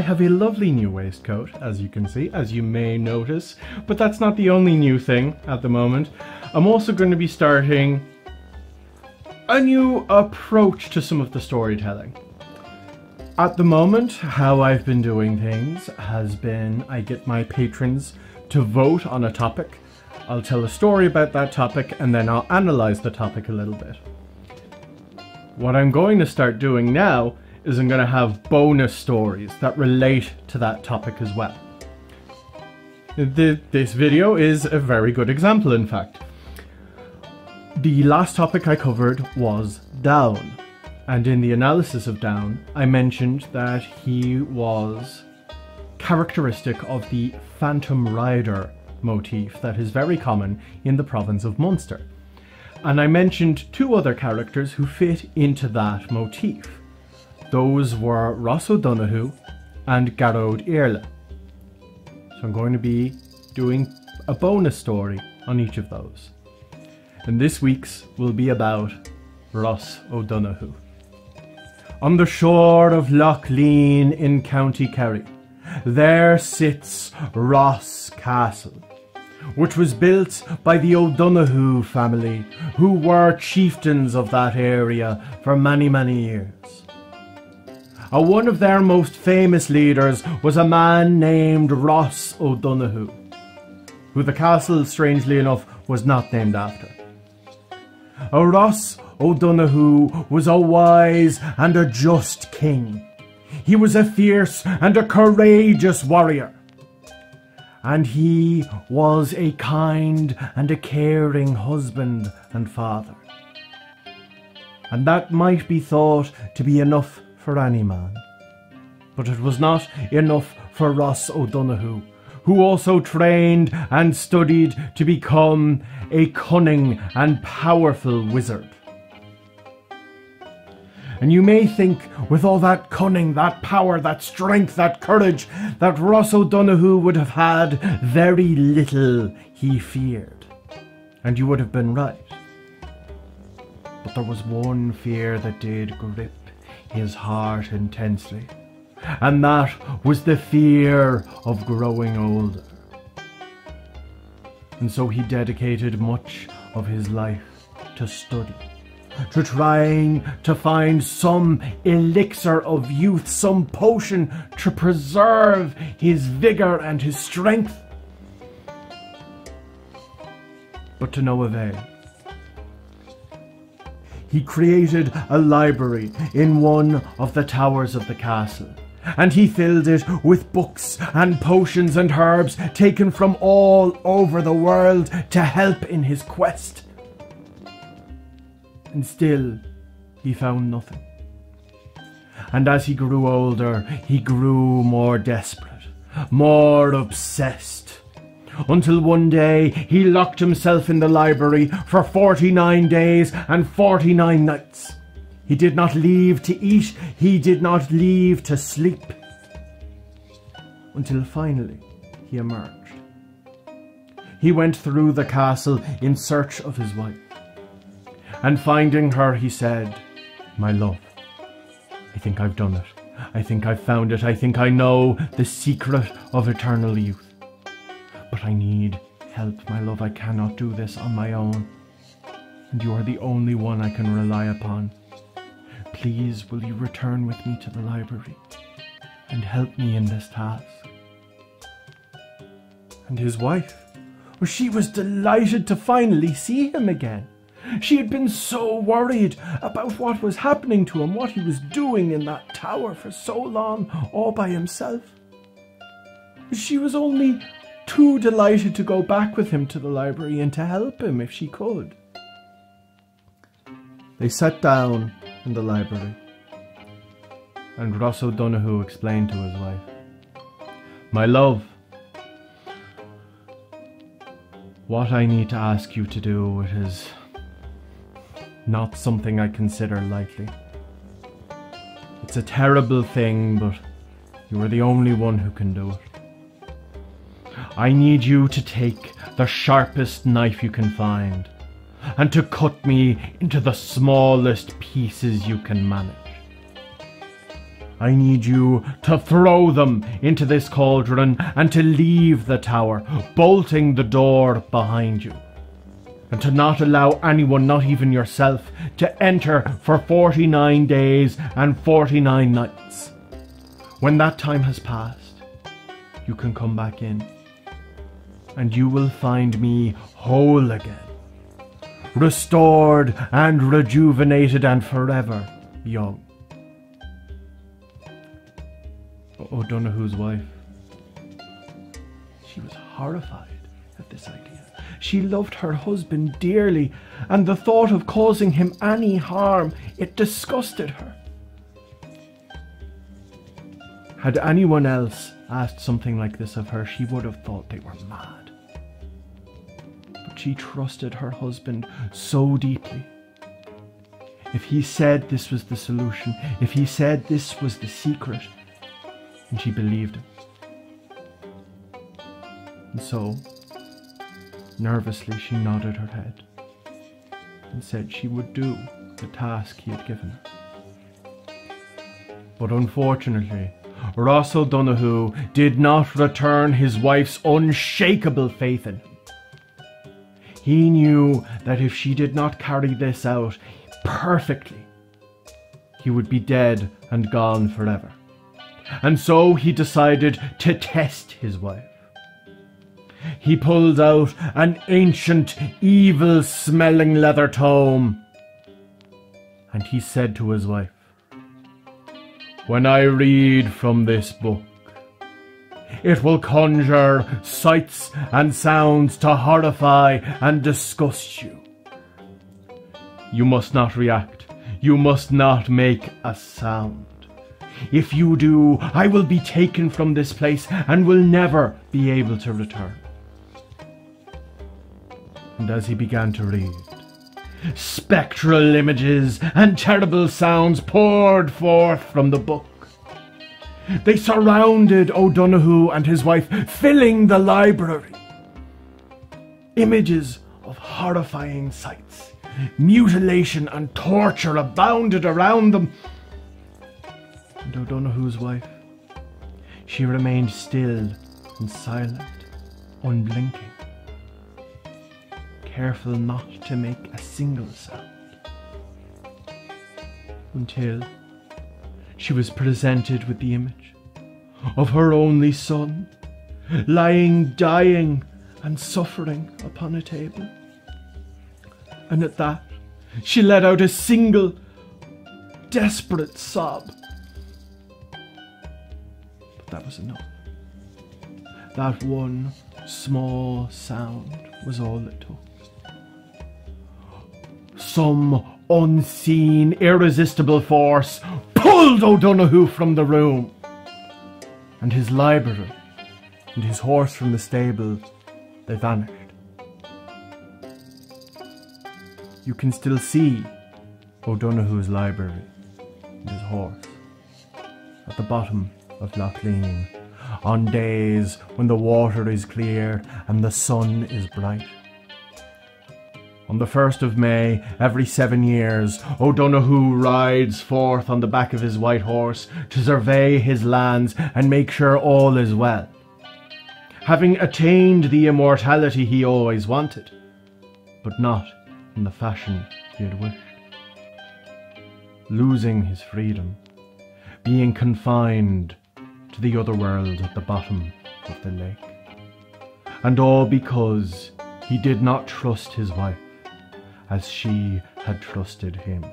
I have a lovely new waistcoat, as you can see, as you may notice, but that's not the only new thing at the moment. I'm also going to be starting a new approach to some of the storytelling. At the moment, how I've been doing things has been I get my patrons to vote on a topic. I'll tell a story about that topic and then I'll analyze the topic a little bit. What I'm going to start doing now is I'm going to have bonus stories that relate to that topic as well. This video is a very good example, in fact. The last topic I covered was Donn, and in the analysis of Donn, I mentioned that he was characteristic of the Phantom Rider motif that is very common in the province of Munster. And I mentioned two other characters who fit into that motif. Those were Ross O'Donoghue and Garrod Earle. So I'm going to be doing a bonus story on each of those. And this week's will be about Ross O'Donoghue. On the shore of Lough Leane in County Kerry, there sits Ross Castle, which was built by the O'Donoghue family, who were chieftains of that area for many, many years. One of their most famous leaders was a man named Ross O'Donoghue, who the castle, strangely enough, was not named after. Ross O'Donoghue was a wise and a just king. He was a fierce and a courageous warrior. And he was a kind and a caring husband and father. And that might be thought to be enough for any man. But it was not enough for Ross O'Donoghue, who also trained and studied to become a cunning and powerful wizard. And you may think, with all that cunning, that power, that strength, that courage, that Ross O'Donoghue would have had very little he feared. And you would have been right. But there was one fear that did grip his heart intensely, and that was the fear of growing older. And so he dedicated much of his life to study, to trying to find some elixir of youth, some potion to preserve his vigor and his strength, but to no avail. He created a library in one of the towers of the castle, and he filled it with books and potions and herbs taken from all over the world to help in his quest. And still, he found nothing. And as he grew older, he grew more desperate, more obsessed, until one day he locked himself in the library for 49 days and 49 nights. He did not leave to eat, he did not leave to sleep, until finally he emerged. He went through the castle in search of his wife. And finding her, he said, "My love, I think I've done it. I think I've found it. I think I know the secret of eternal youth. But I need help, my love. I cannot do this on my own. And you are the only one I can rely upon. Please, will you return with me to the library and help me in this task?" And his wife, well, she was delighted to finally see him again. She had been so worried about what was happening to him, what he was doing in that tower for so long, all by himself. She was only too delighted to go back with him to the library and to help him if she could. They sat down in the library, and Ross O'Donoghue explained to his wife, "My love, what I need to ask you to do is not something I consider lightly. It's a terrible thing, but you are the only one who can do it. I need you to take the sharpest knife you can find and to cut me into the smallest pieces you can manage. I need you to throw them into this cauldron and to leave the tower, bolting the door behind you. And to not allow anyone, not even yourself, to enter for 49 days and 49 nights. When that time has passed, you can come back in, and you will find me whole again, restored and rejuvenated and forever young. O'Donoghue's wife, she was horrified at this idea. She loved her husband dearly, and the thought of causing him any harm, it disgusted her. Had anyone else asked something like this of her, she would have thought they were mad. But she trusted her husband so deeply. If he said this was the solution, if he said this was the secret, and she believed it. And so, nervously, she nodded her head and said she would do the task he had given her. But unfortunately, Ross O'Donoghue did not return his wife's unshakable faith in him. He knew that if she did not carry this out perfectly, he would be dead and gone forever. And so he decided to test his wife. He pulled out an ancient, evil-smelling leather tome, and he said to his wife, "When I read from this book, it will conjure sights and sounds to horrify and disgust you. You must not react. You must not make a sound. If you do, I will be taken from this place and will never be able to return." And as he began to read, spectral images and terrible sounds poured forth from the book. They surrounded O'Donoghue and his wife, filling the library. Images of horrifying sights, mutilation and torture abounded around them. And O'Donoghue's wife, she remained still and silent, unblinking, careful not to make a single sound, until she was presented with the image of her only son, lying, dying and suffering upon a table. And at that, she let out a single, desperate sob. But that was enough. That one small sound was all it took. Some unseen, irresistible force pulled O'Donoghue from the room, and his library and his horse from the stable, they vanished. You can still see O'Donoghue's library and his horse at the bottom of Lough Leane on days when the water is clear and the sun is bright. On the 1st of May, every 7 years, O'Donoghue rides forth on the back of his white horse to survey his lands and make sure all is well. Having attained the immortality he always wanted, but not in the fashion he had wished. Losing his freedom, being confined to the other world at the bottom of the lake. And all because he did not trust his wife as she had trusted him.